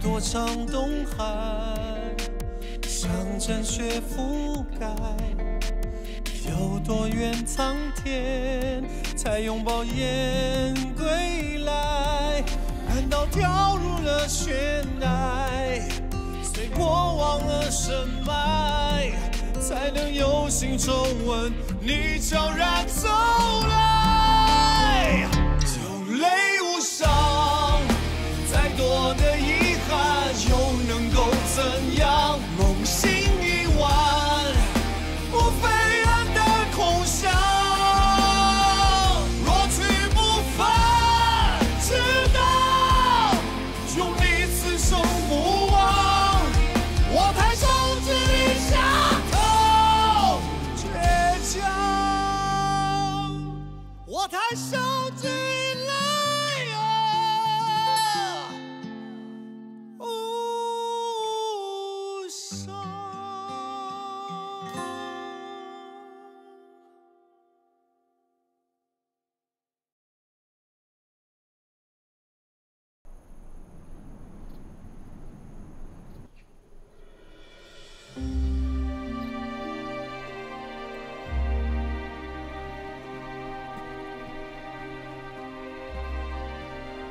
多场东海，像阵雪覆盖。有多远苍天，才拥抱雁归来？难道跳入了悬崖，随过往而深埋，才能有幸重温你悄然走来？有泪无伤。 再多的遗憾又能够怎样？梦醒已晚，无非暗淡空想。若去不返，直到用力此生不忘。我抬手指一下头，倔强。我抬手指一拉。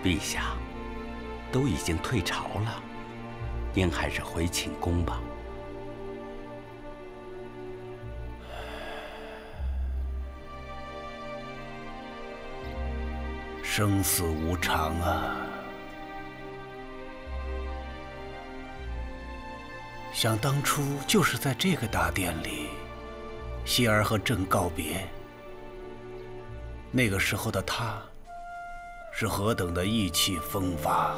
陛下，都已经退朝了，您还是回寝宫吧。生死无常啊！想当初就是在这个大殿里，希儿和朕告别。那个时候的他。 是何等的意气风发，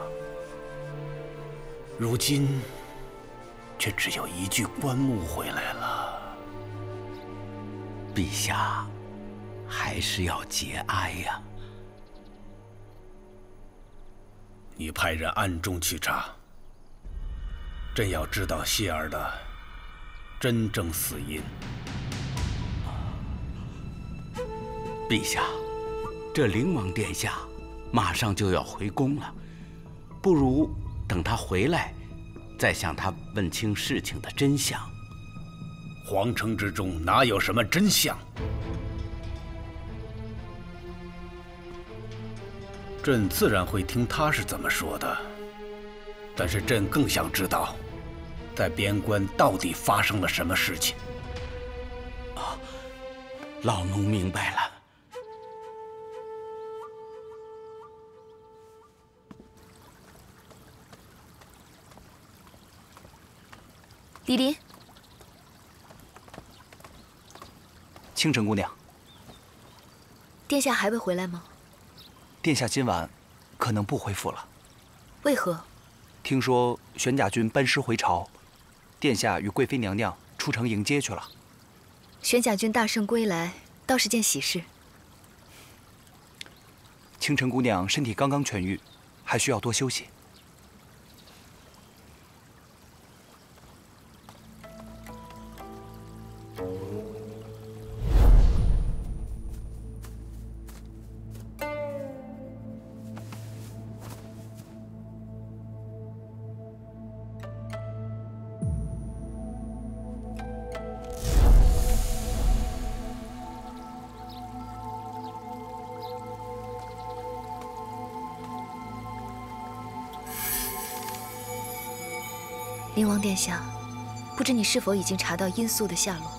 如今却只有一具棺木回来了。陛下，还是要节哀呀。你派人暗中去查，朕要知道希儿的真正死因。陛下，这灵王殿下。 马上就要回宫了，不如等他回来，再向他问清事情的真相。皇城之中哪有什么真相？朕自然会听他是怎么说的，但是朕更想知道，在边关到底发生了什么事情。啊，老奴明白了。 李林，清晨，姑娘。殿下还未回来吗？殿下今晚可能不回府了。为何？听说玄甲军班师回朝，殿下与贵妃娘娘出城迎接去了。玄甲军大胜归来，倒是件喜事。清晨，姑娘身体刚刚痊愈，还需要多休息。 灵王殿下，不知你是否已经查到殷素的下落？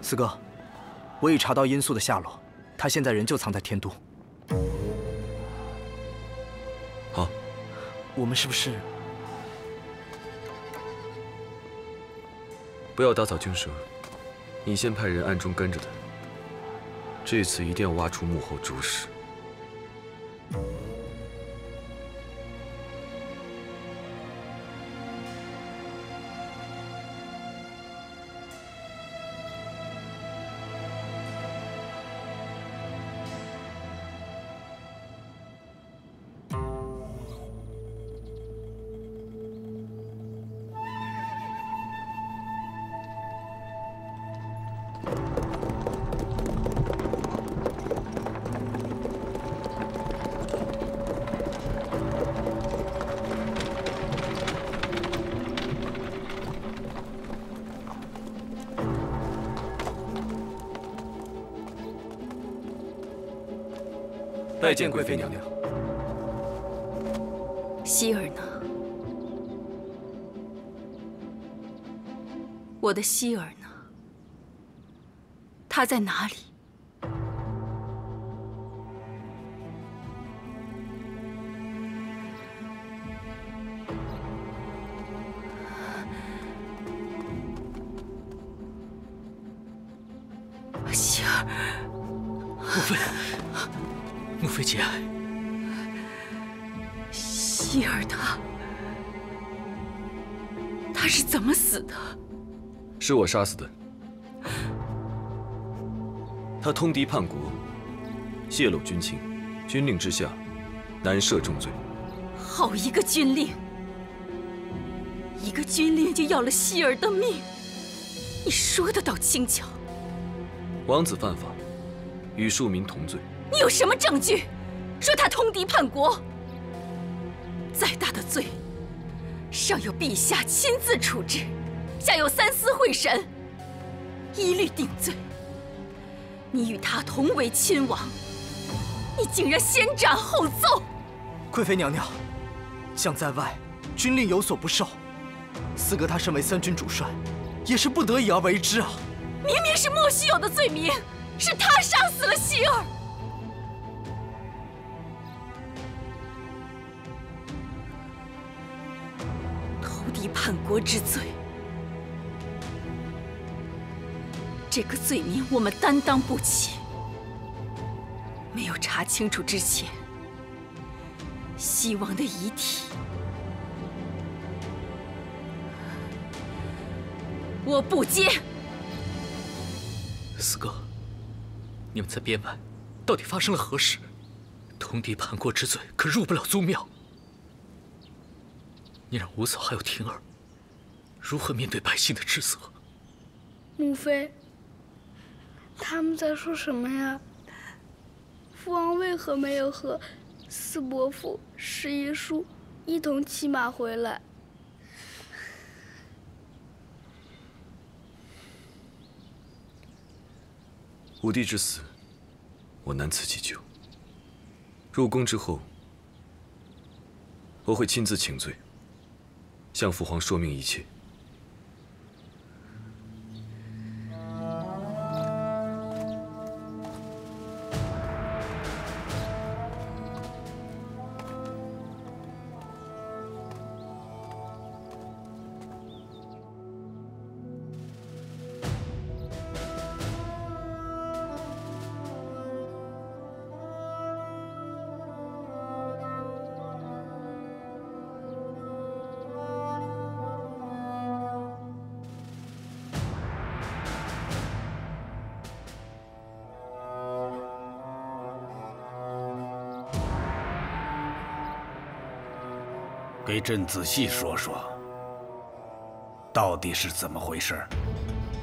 四哥，我已查到殷素的下落，她现在人就藏在天都。好，我们是不是不要打草惊蛇？ 你先派人暗中跟着他，这次一定要挖出幕后主使。拜见贵妃娘娘。希儿呢？我的希儿呢？她在哪里？ 是我杀死的。他通敌叛国，泄露军情，军令之下，难赦重罪。好一个军令！一个军令就要了希儿的命，你说得到轻巧？王子犯法，与庶民同罪。你有什么证据说他通敌叛国？再大的罪，上有陛下亲自处置。 下有三司会审，一律定罪。你与他同为亲王，你竟然先斩后奏！贵妃娘娘，将在外，军令有所不受。四哥他身为三军主帅，也是不得已而为之啊。明明是莫须有的罪名，是他杀死了希儿。投敌叛国之罪。 这个罪名我们担当不起。没有查清楚之前，西王的遗体，我不接。四哥，你们在边外到底发生了何事？通敌叛国之罪可入不了宗庙。你让五嫂还有婷儿如何面对百姓的指责？母妃。 他们在说什么呀？父王为何没有和四伯父、十一叔一同骑马回来？武帝之死，我难辞其咎。入宫之后，我会亲自请罪，向父皇说明一切。 给朕仔细说说，到底是怎么回事？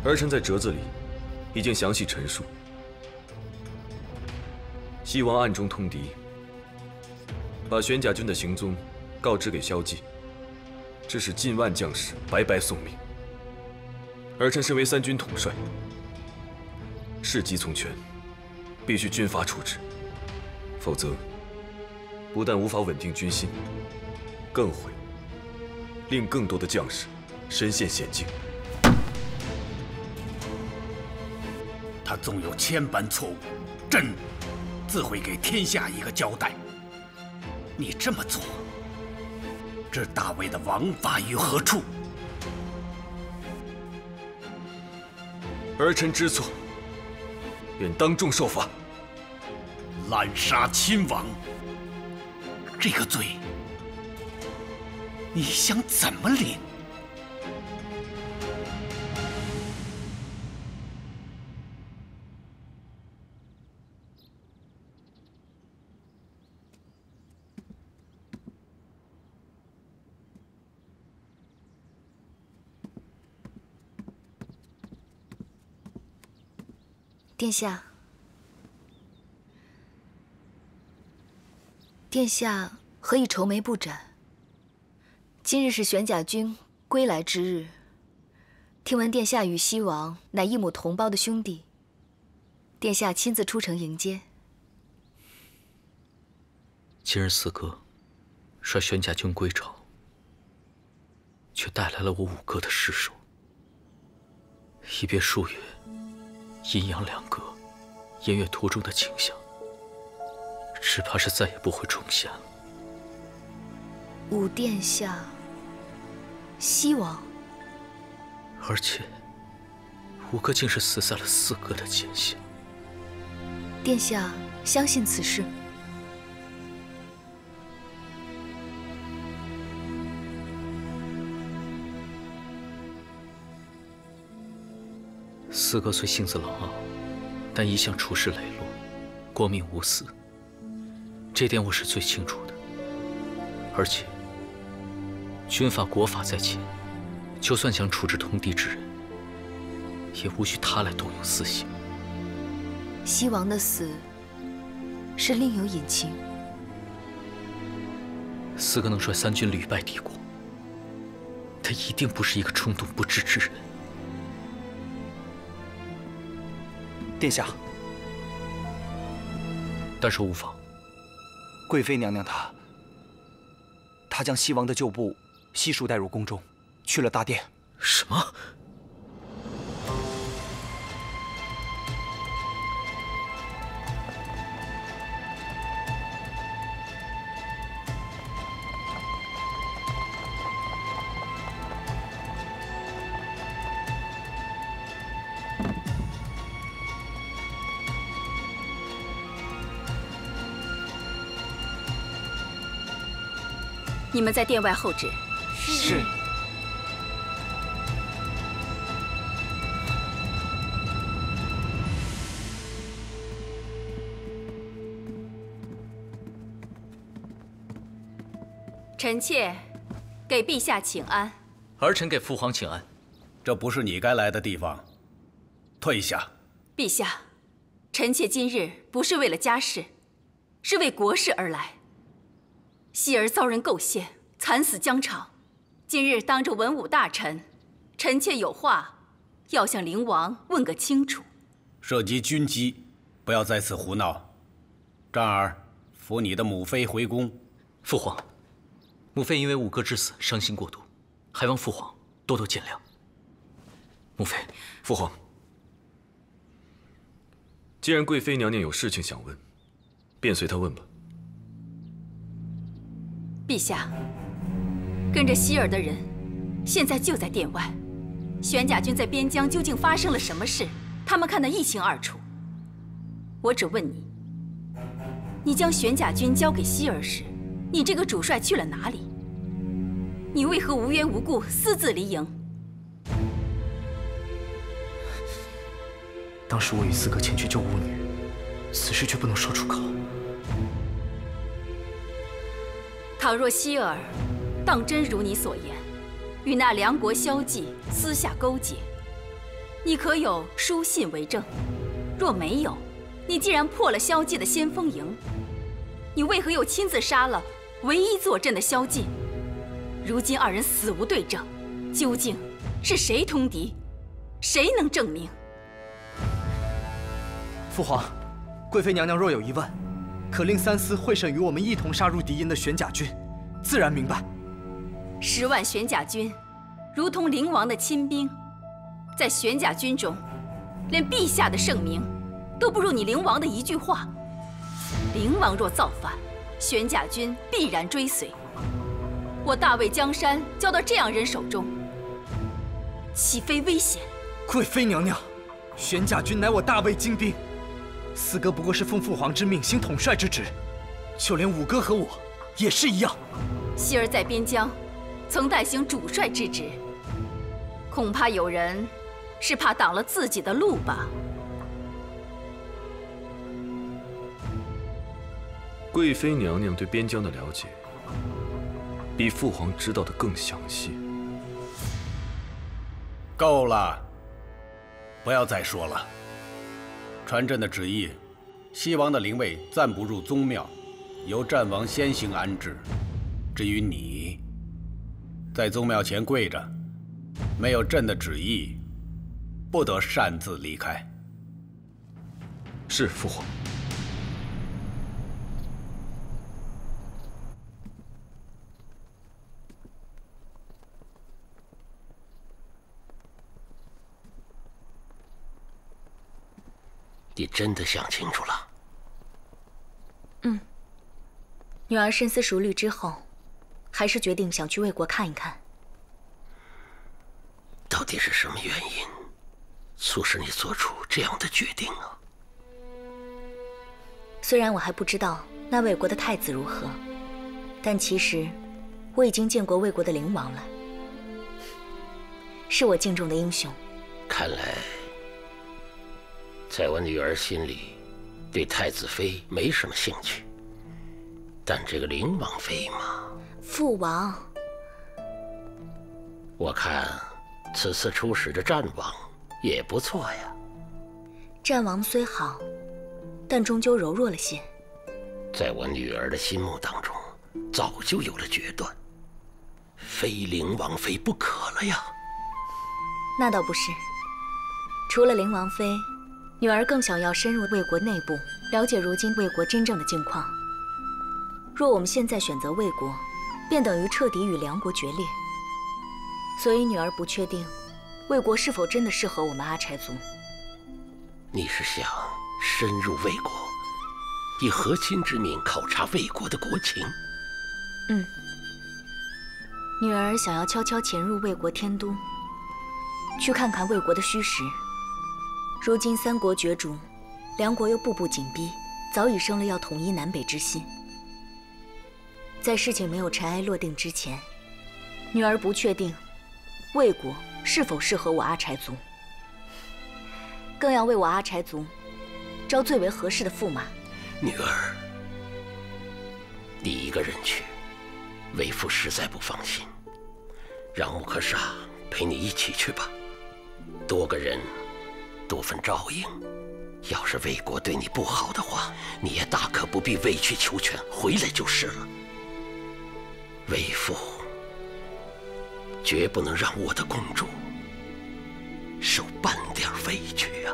儿臣在折子里已经详细陈述。西王暗中通敌，把玄甲军的行踪告知给萧纪，致使近万将士白白送命。儿臣身为三军统帅，事急从权，必须军法处置，否则不但无法稳定军心。 更会令更多的将士身陷险境。他纵有千般错误，朕自会给天下一个交代。你这么做，置大魏的王法于何处？儿臣知错，便当众受罚。滥杀亲王，这个罪。 你想怎么领？殿下，殿下何以愁眉不展？ 今日是玄甲军归来之日。听闻殿下与西王乃一母同胞的兄弟，殿下亲自出城迎接。今日四哥率玄甲军归朝，却带来了我五哥的尸首。一别数月，阴阳两隔，湮灭途中的景象，只怕是再也不会重现了。五殿下，西王。而且，五哥竟是死在了四哥的剑下。殿下相信此事。 四哥虽性子冷傲，但一向处事磊落，过命无私，这点我是最清楚的。而且，军法国法在前，就算想处置通敌之人，也无需他来动用私刑。西王的死是另有隐情。四哥能率三军屡败敌国，他一定不是一个冲动不知之人。 殿下，但说无妨。贵妃娘娘她将西王的旧部悉数带入宫中，去了大殿。什么？你们在殿外候旨。是。臣妾给陛下请安。儿臣给父皇请安。这不是你该来的地方，退下。陛下，臣妾今日不是为了家事，是为国事而来。 希儿遭人构陷，惨死疆场。今日当着文武大臣，臣妾有话要向灵王问个清楚。涉及军机，不要在此胡闹。战儿，扶你的母妃回宫。父皇，母妃因为五哥之死伤心过度，还望父皇多多见谅。母妃，父皇。既然贵妃娘娘有事情想问，便随她问吧。 陛下，跟着希儿的人，现在就在殿外。玄甲军在边疆究竟发生了什么事？他们看得一清二楚。我只问你：你将玄甲军交给希儿时，你这个主帅去了哪里？你为何无缘无故私自离营？当时我与四哥前去救巫女，此事却不能说出口。 倘若希儿当真如你所言，与那梁国萧纪私下勾结，你可有书信为证？若没有，你既然破了萧纪的先锋营，你为何又亲自杀了唯一坐镇的萧纪？如今二人死无对证，究竟是谁通敌？谁能证明？父皇，贵妃娘娘若有疑问。 可令三司会审与我们一同杀入敌营的玄甲军，自然明白。10万玄甲军，如同灵王的亲兵，在玄甲军中，连陛下的圣名都不如你灵王的一句话。灵王若造反，玄甲军必然追随。我大魏江山交到这样人手中，岂非危险？贵妃娘娘，玄甲军乃我大魏精兵。 四哥不过是奉父皇之命行统帅之职，就连五哥和我也是一样。希儿在边疆曾代行主帅之职，恐怕有人是怕挡了自己的路吧。贵妃娘娘对边疆的了解，比父皇知道的更详细。够了，不要再说了。 传朕的旨意，西王的灵位暂不入宗庙，由战王先行安置。至于你，在宗庙前跪着，没有朕的旨意，不得擅自离开。是，父皇。你真的想清楚了？嗯。女儿深思熟虑之后，还是决定想去魏国看一看。到底是什么原因，促使你做出这样的决定啊？虽然我还不知道那魏国的太子如何，但其实我已经见过魏国的灵王了，是我敬重的英雄。看来，在我女儿心里，对太子妃没什么兴趣，但这个灵王妃嘛……父王，我看此次出使的战王也不错呀。战王虽好，但终究柔弱了些。在我女儿的心目当中，早就有了决断，非灵王妃不可了呀。那倒不是，除了灵王妃，女儿更想要深入魏国内部，了解如今魏国真正的境况。若我们现在选择魏国，便等于彻底与梁国决裂。所以女儿不确定，魏国是否真的适合我们阿柴族。你是想深入魏国，以和亲之名考察魏国的国情？嗯，女儿想要悄悄潜入魏国天都，去看看魏国的虚实。如今三国角逐，梁国又步步紧逼，早已生了要统一南北之心。在事情没有尘埃落定之前，女儿不确定魏国是否适合我阿柴族，更要为我阿柴族招最为合适的驸马。女儿，你一个人去，为父实在不放心，让穆克沙陪你一起去吧。多个人，多份照应。要是魏国对你不好的话，你也大可不必委曲求全，回来就是了。为父绝不能让我的公主受半点委屈啊！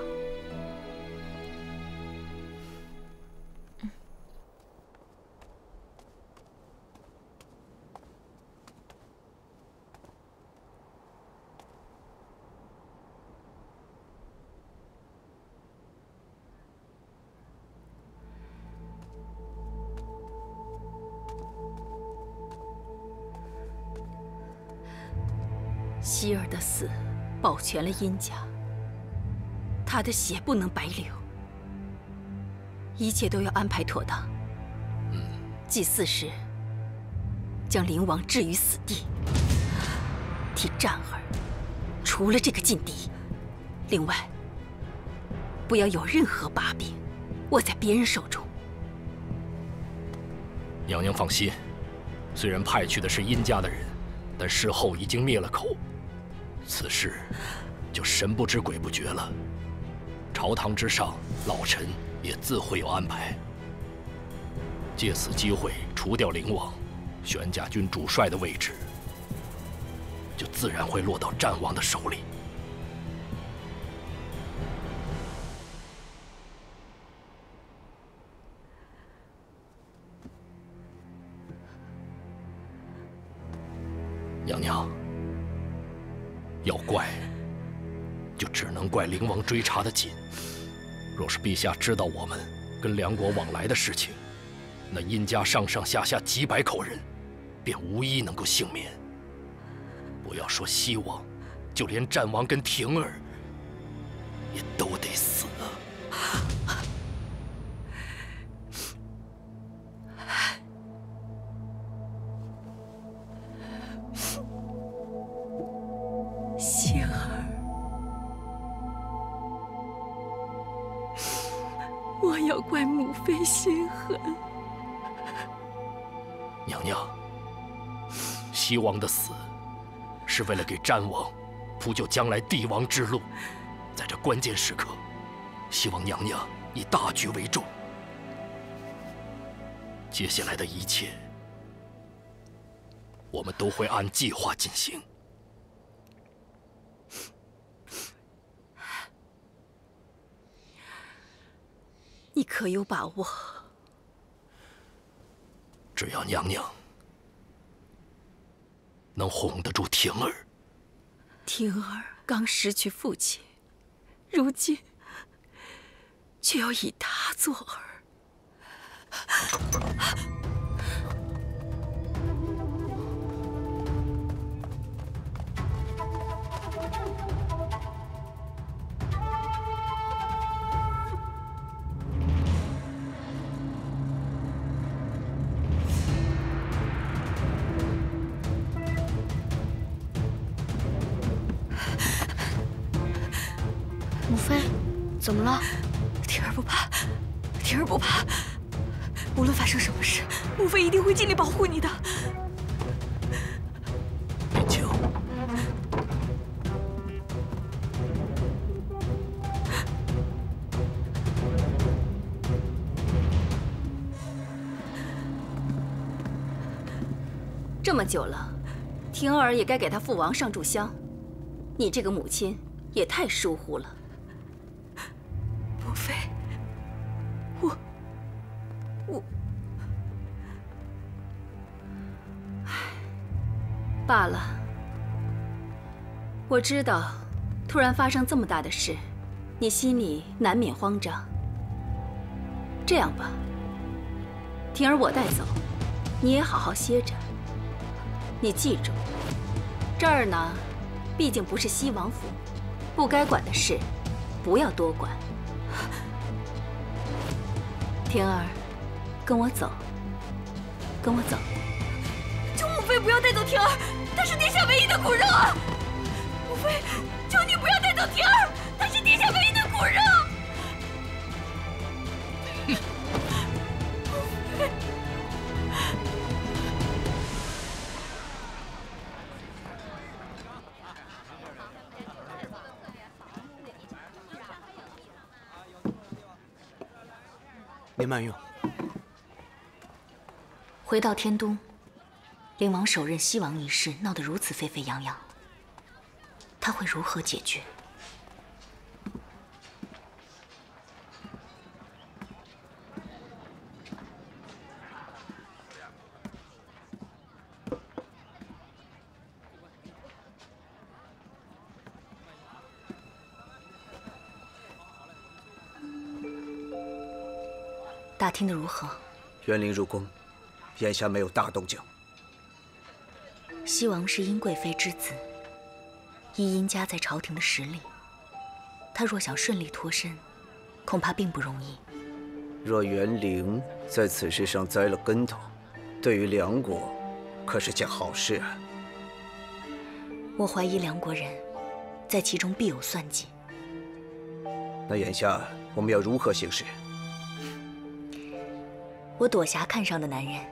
希儿的死保全了殷家，她的血不能白流，一切都要安排妥当。祭祀时将灵王置于死地，替战儿除了这个劲敌。另外，不要有任何把柄握在别人手中。娘娘放心，虽然派去的是殷家的人，但事后已经灭了口。此事就神不知鬼不觉了，朝堂之上，老臣也自会有安排。借此机会除掉灵王，玄甲军主帅的位置就自然会落到战王的手里。娘娘。要怪，就只能怪灵王追查得紧。若是陛下知道我们跟梁国往来的事情，那殷家上上下下几百口人，便无一能够幸免。不要说西王，就连战王跟婷儿，也都得死啊。心狠，娘娘，西王的死是为了给战王铺就将来帝王之路。在这关键时刻，希望娘娘以大局为重。接下来的一切，我们都会按计划进行。你可有把握？只要娘娘能哄得住婷儿。婷儿刚失去父亲，如今却要以他做饵。 母妃，怎么了？婷儿不怕，婷儿不怕。无论发生什么事，母妃一定会尽力保护你的。林青，这么久了，婷儿也该给他父王上炷香。你这个母亲也太疏忽了。 罢了，我知道，突然发生这么大的事，你心里难免慌张。这样吧，婷儿我带走，你也好好歇着。你记住，这儿呢，毕竟不是西王府，不该管的事，不要多管。婷儿，跟我走，跟我走。 母妃不要带走婷儿，她是天下唯一的骨肉啊！母妃，求你不要带走婷儿，她是天下唯一的骨肉。母妃，林曼用。回到天都。 灵王手刃西王一事闹得如此沸沸扬扬，他会如何解决？打听得如何？元灵入宫，眼下没有大动静。 西王是殷贵妃之子，依殷家在朝廷的实力，他若想顺利脱身，恐怕并不容易。若元灵在此事上栽了跟头，对于梁国可是件好事啊。我怀疑梁国人在其中必有算计。那眼下我们要如何行事？我朵霞看上的男人，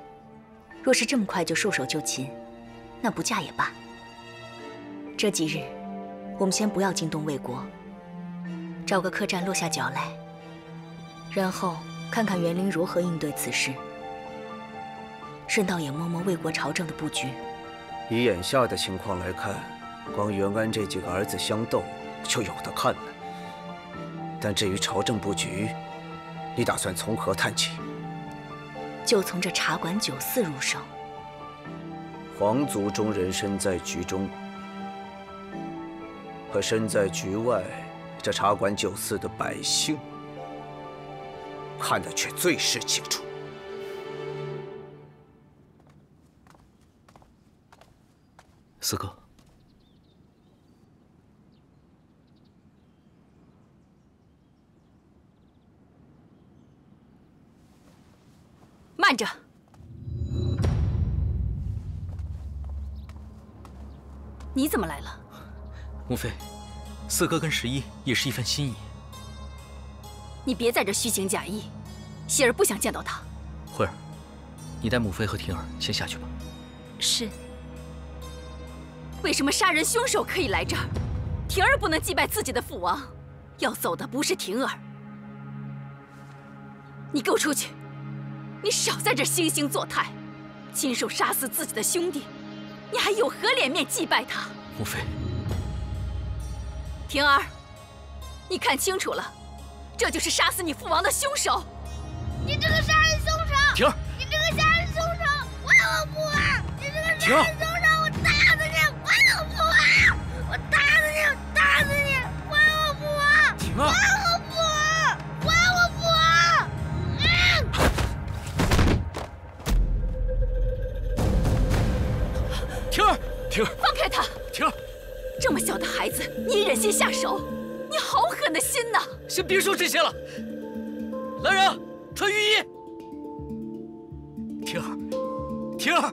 若是这么快就束手就擒。 那不嫁也罢。这几日，我们先不要惊动魏国，找个客栈落下脚来，然后看看元灵如何应对此事，顺道也摸摸魏国朝政的布局。以眼下的情况来看，光元安这几个儿子相斗就有的看了。但至于朝政布局，你打算从何谈起？就从这茶馆酒肆入手。 皇族中人身在局中，和身在局外这茶馆酒肆的百姓，看得却最是清楚。四哥，慢着。 你怎么来了，母妃？四哥跟十一也是一番心意。你别在这虚情假意，喜儿不想见到他。慧儿，你带母妃和婷儿先下去吧。是。为什么杀人凶手可以来这儿，婷儿不能祭拜自己的父王？要走的不是婷儿。你给我出去！你少在这惺惺作态，亲手杀死自己的兄弟。 你还有何脸面祭拜他？母妃，婷儿，你看清楚了，这就是杀死你父王的凶手！你这个杀人凶手！婷儿，你这个杀人凶手，我打我不玩！你这个杀人凶手，我打死你！我打我不玩！我打死你！打死你！我不玩！婷儿，我不玩！我不玩！婷儿，放开他！婷儿，这么小的孩子，你忍心下手？你好狠的心呐！先别说这些了，来人，穿雨衣。婷儿，婷儿。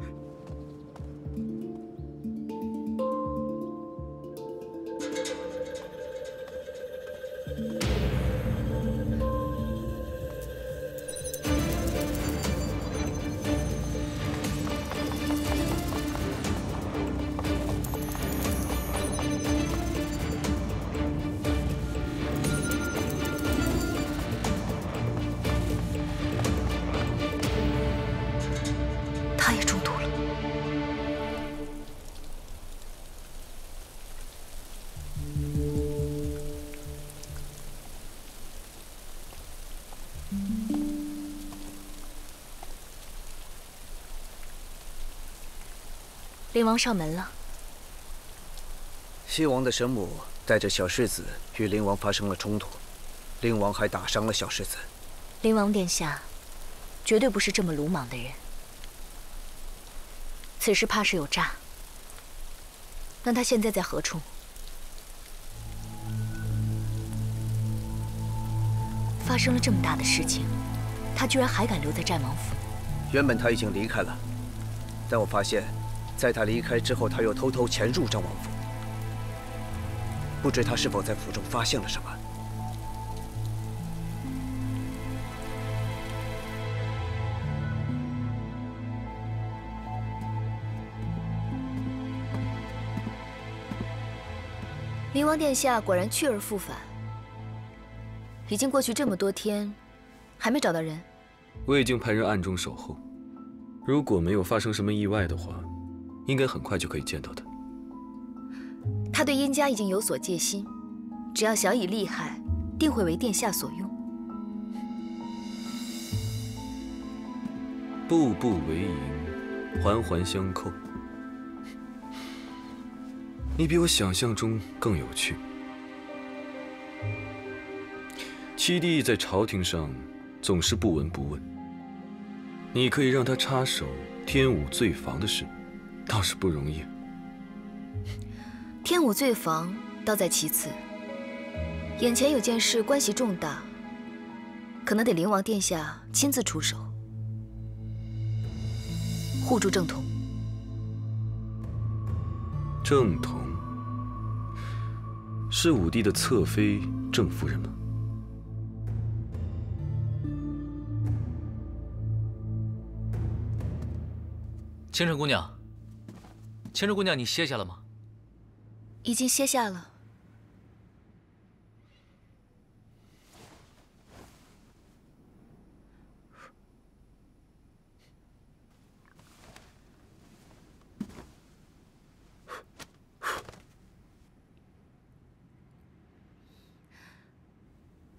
灵王上门了。西王的神母带着小世子与灵王发生了冲突，灵王还打伤了小世子。灵王殿下，绝对不是这么鲁莽的人。此事怕是有诈。那他现在在何处？发生了这么大的事情，他居然还敢留在战王府？原本他已经离开了，但我发现。 在他离开之后，他又偷偷潜入张王府，不知他是否在府中发现了什么。灵王殿下果然去而复返，已经过去这么多天，还没找到人。我已经派人暗中守候，如果没有发生什么意外的话。 应该很快就可以见到他。他对殷家已经有所戒心，只要小乙厉害，定会为殿下所用。步步为营，环环相扣。你比我想象中更有趣。七弟在朝廷上总是不闻不问，你可以让他插手天武罪房的事。 倒是不容易。天武罪房倒在其次，眼前有件事关系重大，可能得灵王殿下亲自出手，护住正统。正统是武帝的侧妃郑夫人吗？清晨姑娘。 千城姑娘，你歇下了吗？已经歇下了。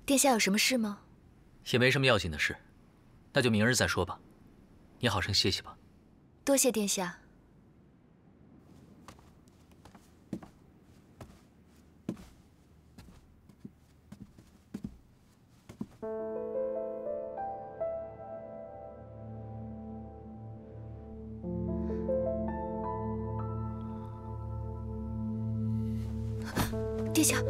殿下有什么事吗？也没什么要紧的事，那就明日再说吧。你好生歇息吧。多谢殿下。 殿下，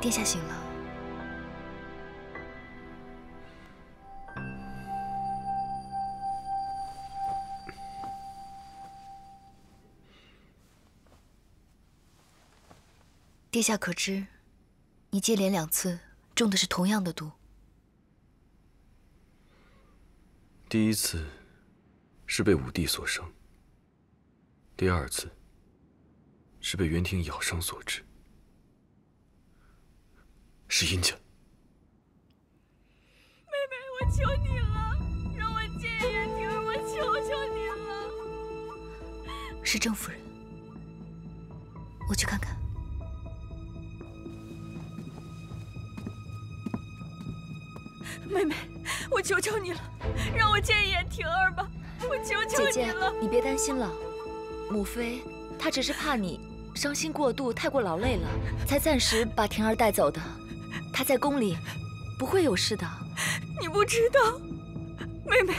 殿下醒了。殿下可知，你接连2次中的是同样的毒。第一次是被武帝所伤，第2次是被元庭咬伤所致。是殷家。妹妹，我求你了，让我见一眼婷儿，我求求你了。是郑夫人，我去看看。 妹妹，我求求你了，让我见一眼婷儿吧！我求求你了。姐姐，你别担心了，母妃她只是怕你伤心过度，太过劳累了，才暂时把婷儿带走的。她在宫里不会有事的。你不知道，妹妹，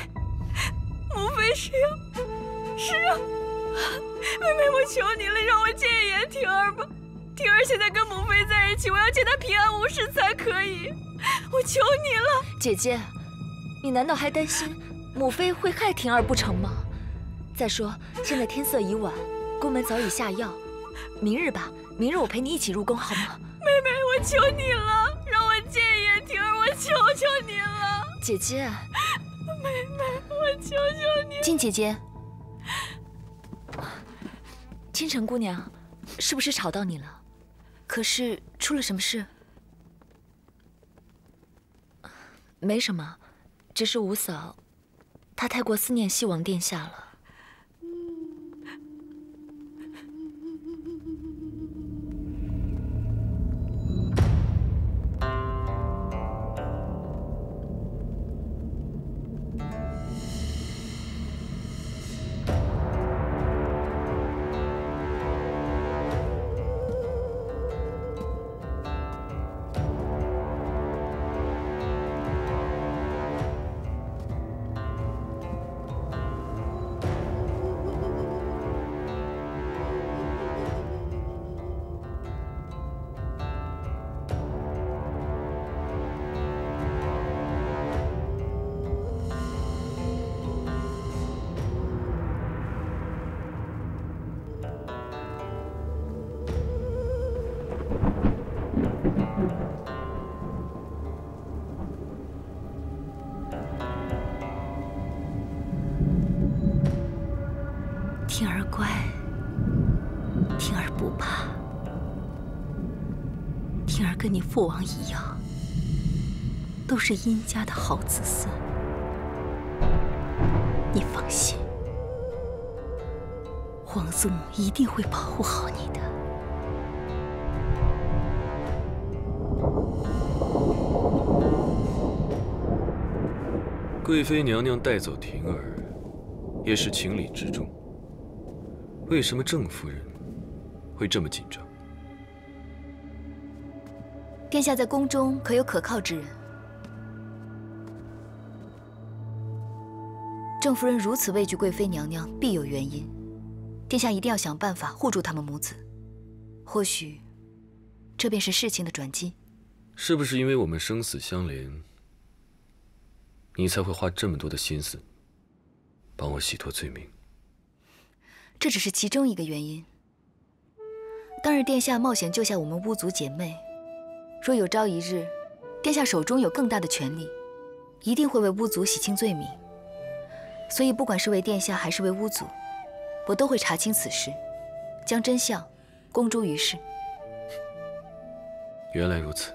母妃是啊，妹妹，我求你了，让我见一眼婷儿吧！婷儿现在跟母妃在一起，我要见她平安无事才可以。 我求你了，姐姐，你难道还担心母妃会害婷儿不成吗？再说现在天色已晚，宫门早已下药，明日吧，明日我陪你一起入宫好吗？妹妹，我求你了，让我见一眼婷儿，我求求你了，姐姐。妹妹，我求求你。金姐姐，清晨姑娘，是不是吵到你了？可是出了什么事？ 没什么，只是五嫂，她太过思念西王殿下了。跟你父王一样，都是殷家的好子孙。你放心，皇祖母一定会保护好你的。 贵妃娘娘带走婷儿，也是情理之中。为什么郑夫人会这么紧张？ 殿下在宫中可有可靠之人？郑夫人如此畏惧贵妃娘娘，必有原因。殿下一定要想办法护住他们母子，或许这便是事情的转机。是不是因为我们生死相连，你才会花这么多的心思帮我洗脱罪名？这只是其中一个原因。当日殿下冒险救下我们巫族姐妹。 若有朝一日，殿下手中有更大的权力，一定会为巫族洗清罪名。所以，不管是为殿下还是为巫族，我都会查清此事，将真相公诸于世。原来如此。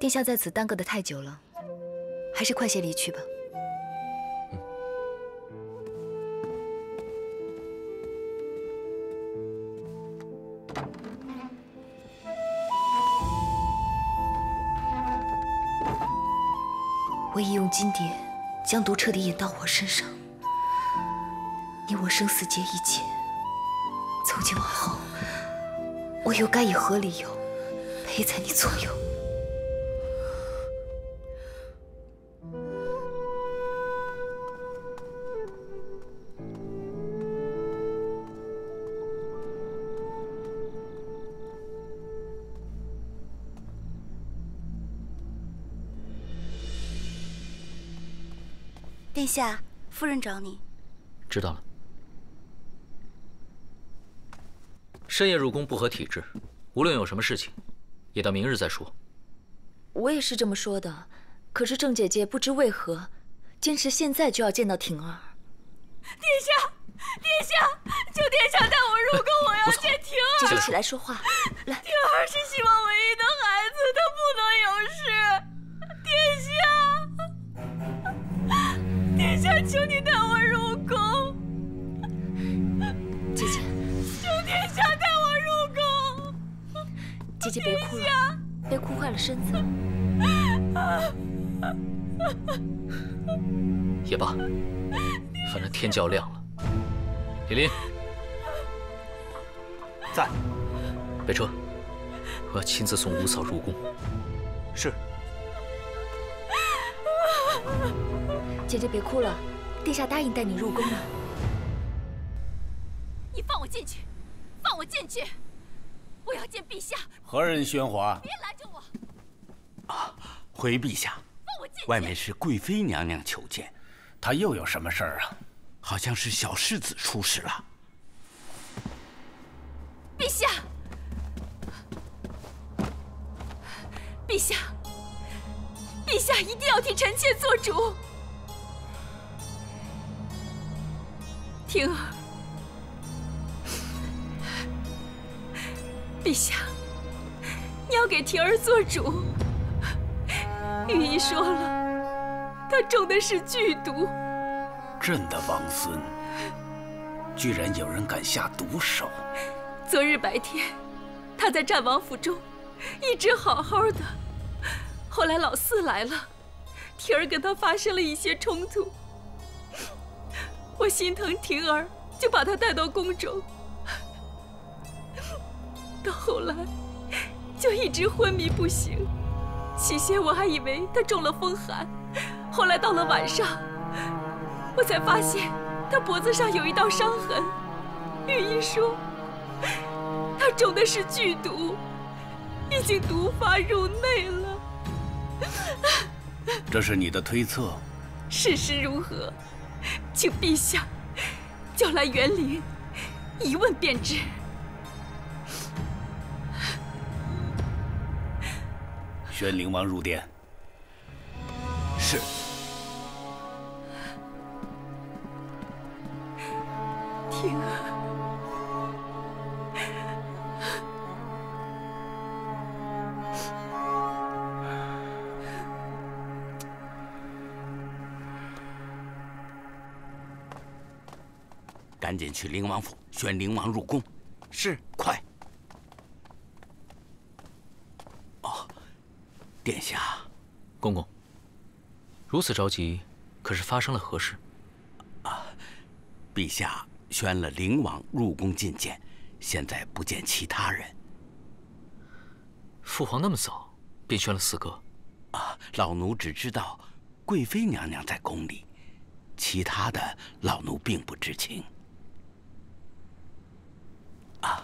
殿下在此耽搁得太久了，还是快些离去吧。 我已用金蝶将毒彻底引到我身上，你我生死结一结。从今往后，我又该以何理由陪在你左右？殿下，夫人找你。知道了。深夜入宫不合体制，无论有什么事情，也到明日再说。我也是这么说的，可是郑姐姐不知为何，坚持现在就要见到婷儿。殿下，殿下，求殿下带我入宫，我要见婷儿。这就起来说话。来，婷儿是西王唯一的孩子，她不能有事。殿下，求你带我入宫。姐姐，求殿下带我入宫。姐姐别哭了，别哭坏了身子。也罢，反正天就要亮了。 李林，在。备车，我要亲自送五嫂入宫。是。姐姐别哭了，殿下答应带你入宫了。你放我进去，放我进去！我要见陛下。何人喧哗？别拦着我！啊，回陛下。放我进去！外面是贵妃娘娘求见，她又有什么事儿啊？ 好像是小世子出事了，陛下，陛下，陛下一定要替臣妾做主。婷儿，陛下，你要给婷儿做主。御医说了，她中的是剧毒。 朕的王孙，居然有人敢下毒手！昨日白天，他在战王府中一直好好的，后来老四来了，婷儿跟他发生了一些冲突。我心疼婷儿，就把她带到宫中，到后来就一直昏迷不醒。起先我还以为她中了风寒，后来到了晚上。 我才发现，他脖子上有一道伤痕。御医说，他中的是剧毒，已经毒发入内了。这是你的推测？事实如何？请陛下叫来园林，一问便知。宣灵王入殿。是。 婷儿，赶紧去灵王府宣灵王入宫。是，快！哦，殿下，公公，如此着急，可是发生了何事？啊，陛下。 宣了灵王入宫觐见，现在不见其他人。父皇那么早便宣了四个，啊，老奴只知道贵妃娘娘在宫里，其他的老奴并不知情。啊，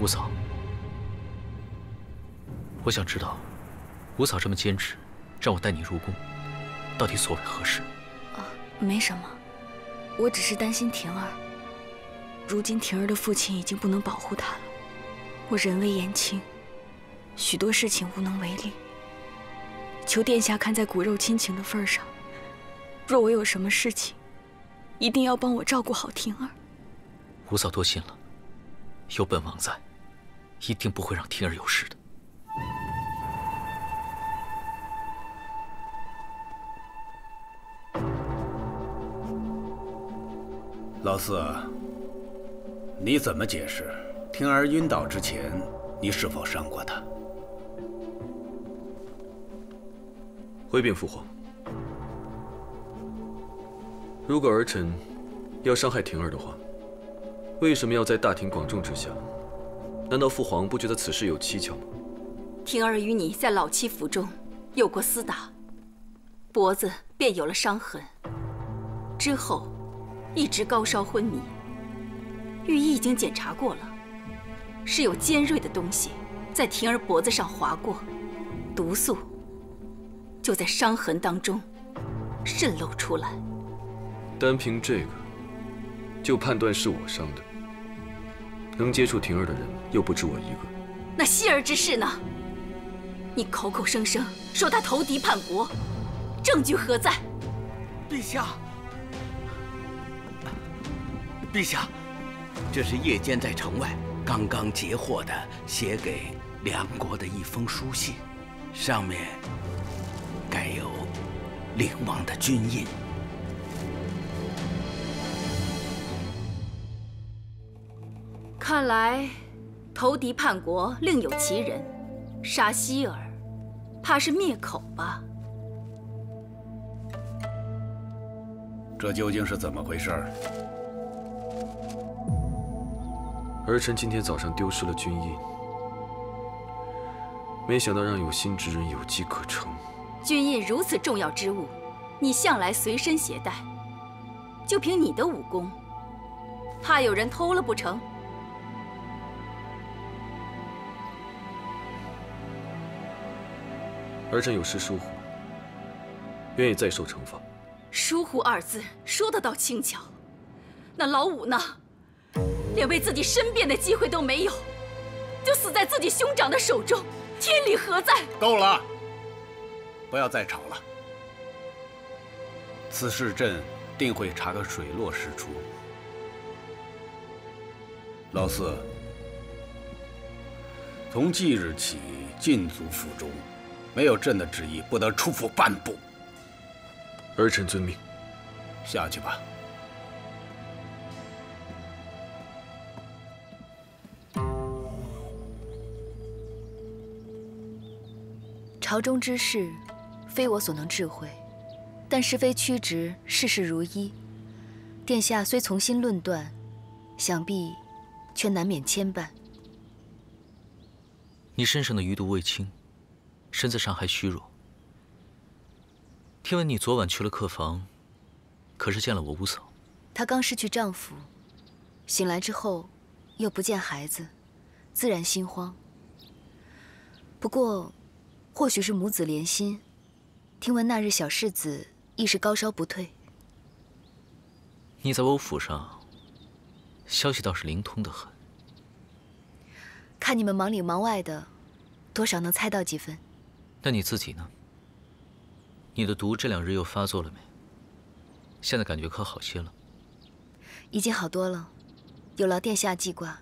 五嫂，我想知道。 五嫂这么坚持，让我带你入宫，到底所为何事？啊，没什么，我只是担心婷儿。如今婷儿的父亲已经不能保护她了，我人微言轻，许多事情无能为力。求殿下看在骨肉亲情的份上，若我有什么事情，一定要帮我照顾好婷儿。五嫂多心了，有本王在，一定不会让婷儿有事的。 老四，你怎么解释婷儿晕倒之前，你是否伤过她？回禀父皇，如果儿臣要伤害婷儿的话，为什么要在大庭广众之下？难道父皇不觉得此事有蹊跷吗？婷儿与你在老七府中有过厮打，脖子便有了伤痕，之后。 一直高烧昏迷，御医已经检查过了，是有尖锐的东西在婷儿脖子上划过，毒素就在伤痕当中渗漏出来。单凭这个就判断是我伤的，能接触婷儿的人又不止我一个。那希儿之事呢？你口口声声说他投敌叛国，证据何在？陛下，陛下，这是夜间在城外刚刚截获的写给梁国的一封书信，上面盖有灵王的军印。 看来，投敌叛国另有其人，杀希儿，怕是灭口吧？这究竟是怎么回事？儿臣今天早上丢失了军印，没想到让有心之人有机可乘。军印如此重要之物，你向来随身携带，就凭你的武功，怕有人偷了不成？ 儿臣有失疏忽，愿意再受惩罚。疏忽二字说得倒轻巧，那老五呢？连为自己申辩的机会都没有，就死在自己兄长的手中，天理何在？够了，不要再吵了。此事朕定会查个水落石出。老四，从即日起禁足府中。 没有朕的旨意，不得出府半步。儿臣遵命。下去吧。朝中之事，非我所能智慧，但是非曲直，事事如一。殿下虽从心论断，想必却难免牵绊。你身上的余毒未清。 身子上还虚弱。听闻你昨晚去了客房，可是见了我五嫂？她刚失去丈夫，醒来之后又不见孩子，自然心慌。不过，或许是母子连心，听闻那日小世子亦是高烧不退。你在我府上，消息倒是灵通的很。看你们忙里忙外的，多少能猜到几分。 那你自己呢？你的毒这两日又发作了没？现在感觉可好些了？已经好多了，有劳殿下记挂。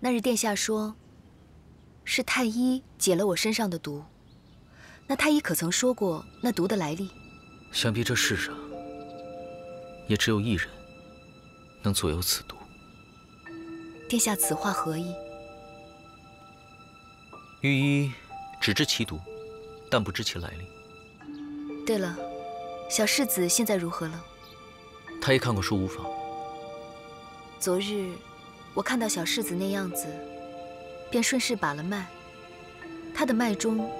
那日殿下说，是太医解了我身上的毒。那太医可曾说过那毒的来历？想必这世上也只有一人能左右此毒。殿下此话何意？御医。 只知其毒，但不知其来历。对了，小世子现在如何了？太医看过书无妨。昨日我看到小世子那样子，便顺势把了脉。他的脉中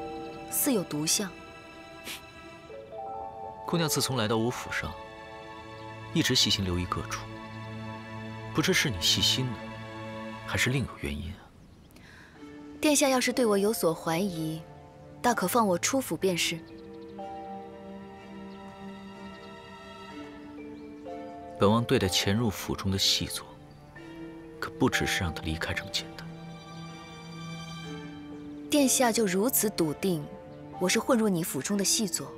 似有毒象。姑娘自从来到我府上，一直细心留意各处，不知是你细心呢，还是另有原因啊？ 殿下要是对我有所怀疑，大可放我出府便是。本王对待潜入府中的细作，可不只是让他离开这么简单。殿下就如此笃定我是混入你府中的细作，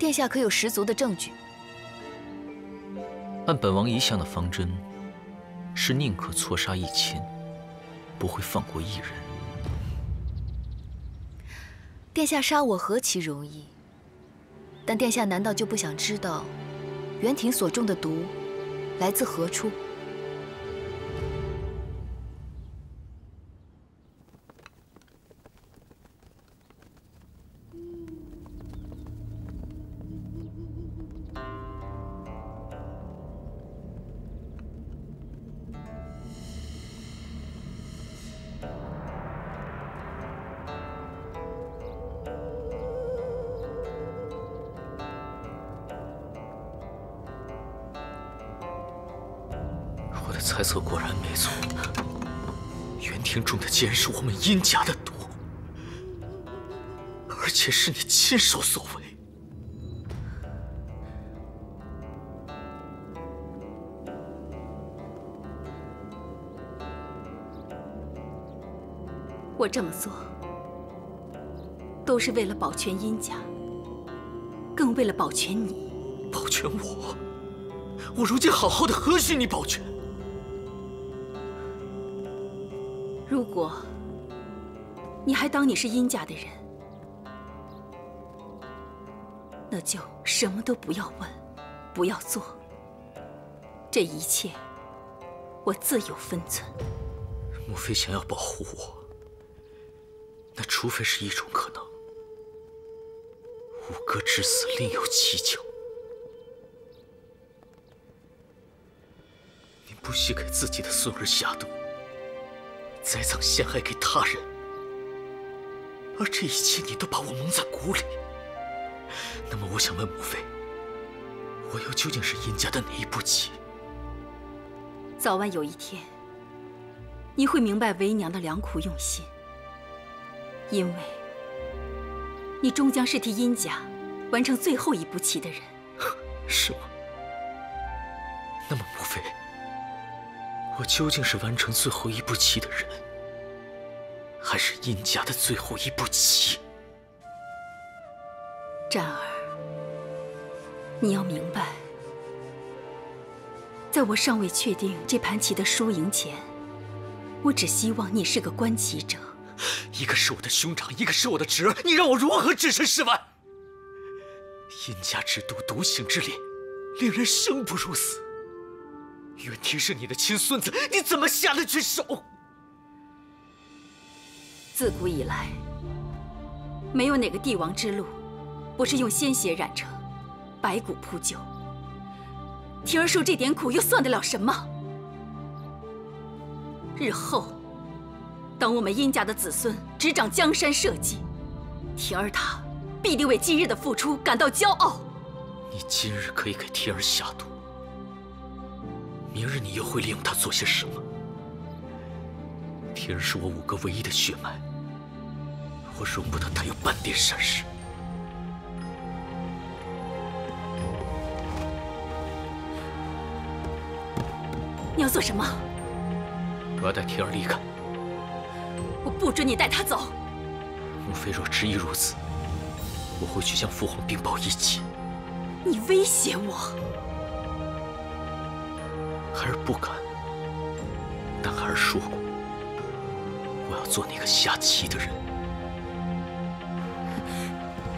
殿下可有十足的证据？按本王一向的方针，是宁可错杀1000。 不会放过一人。殿下杀我何其容易，但殿下难道就不想知道，元庭所中的毒来自何处？猜测果然没错，元庭中的竟然是我们殷家的毒，而且是你亲手所为。我这么做，都是为了保全殷家，更为了保全你。保全我？我如今好好的，何须你保全？如果你还当你是殷家的人，那就什么都不要问，不要做。这一切，我自有分寸。莫非想要保护我？ 那除非是一种可能，五哥之死另有蹊跷。你不惜给自己的孙儿下毒，栽赃陷害给他人，而这一切你都把我蒙在鼓里。那么我想问母妃，我又究竟是殷家的哪一步棋？早晚有一天，你会明白为娘的良苦用心。 因为你终将是替殷家完成最后一步棋的人，是吗？那么，母妃，我究竟是完成最后一步棋的人，还是殷家的最后一步棋？展儿，你要明白，在我尚未确定这盘棋的输赢前，我只希望你是个观棋者。 一个是我的兄长，一个是我的侄儿，你让我如何置身事外？殷家之毒，毒性之烈，令人生不如死。袁庭是你的亲孙子，你怎么下得去手？自古以来，没有哪个帝王之路不是用鲜血染成，白骨铺就。婷儿受这点苦，又算得了什么？日后。 当我们殷家的子孙执掌江山社稷，婷儿她必定为今日的付出感到骄傲。你今日可以给婷儿下毒，明日你又会利用她做些什么？婷儿是我五哥唯一的血脉，我容不得她有半点闪失。你要做什么？我要带婷儿离开。 我不准你带他走。母妃若执意如此，我会去向父皇禀报一切。你威胁我？孩儿不敢，但孩儿说过，我要做那个下棋的人。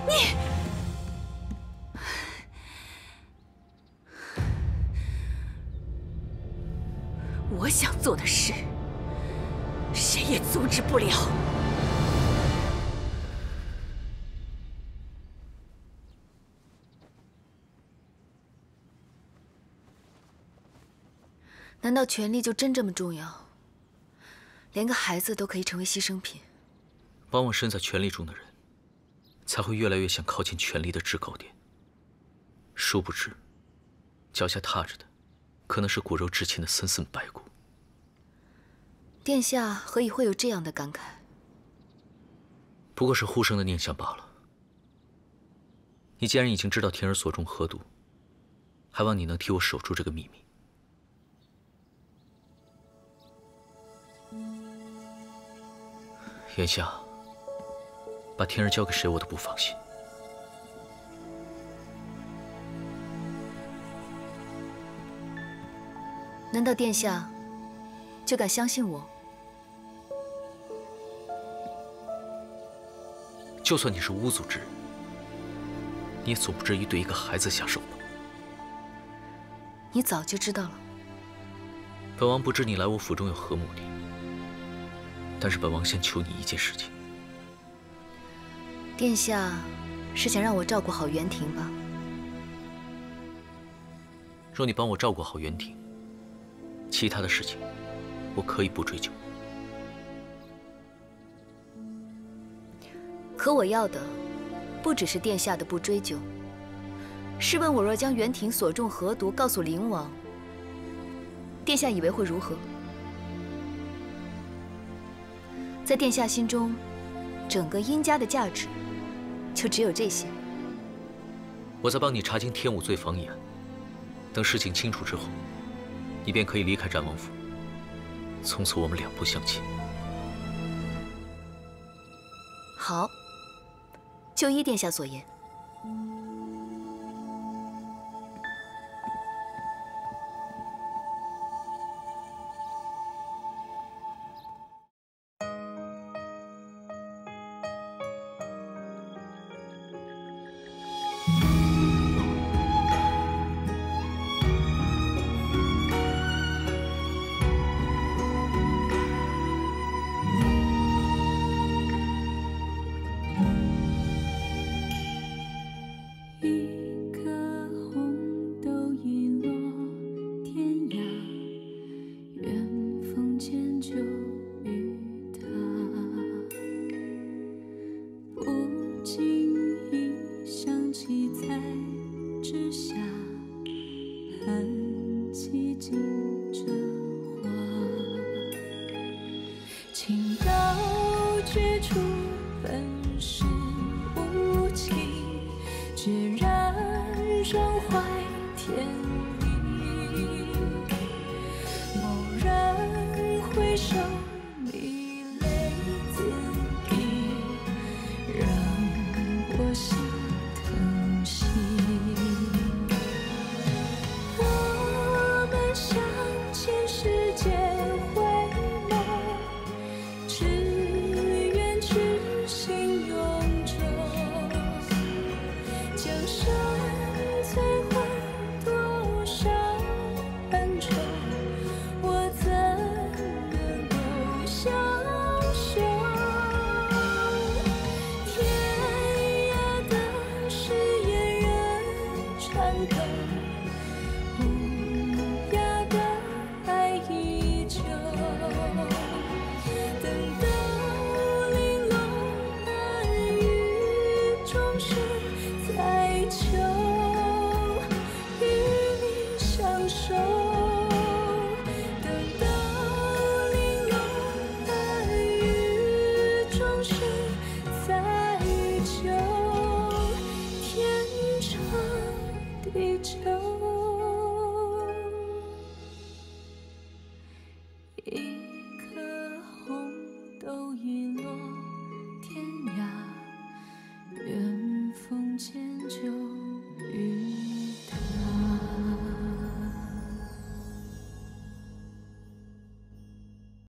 你，我想做的事。 谁也阻止不了。难道权力就真这么重要？连个孩子都可以成为牺牲品？往往身在权力中的人，才会越来越想靠近权力的制高点。殊不知，脚下踏着的，可能是骨肉至亲的森森白骨。 殿下何以会有这样的感慨？不过是忽生的念想罢了。你既然已经知道婷儿所中何毒，还望你能替我守住这个秘密。眼下，把婷儿交给谁我都不放心。难道殿下就敢相信我？ 就算你是巫族之人，你也总不至于对一个孩子下手吧？你早就知道了。本王不知你来我府中有何目的，但是本王先求你一件事情。殿下是想让我照顾好园亭吧？若你帮我照顾好园亭，其他的事情我可以不追究。 可我要的，不只是殿下的不追究。试问我若将园亭所中何毒告诉灵王，殿下以为会如何？在殿下心中，整个殷家的价值，就只有这些。我再帮你查清天武罪房一案，等事情清楚之后，你便可以离开展王府。从此我们两不相欠。好。就依殿下所言。 说。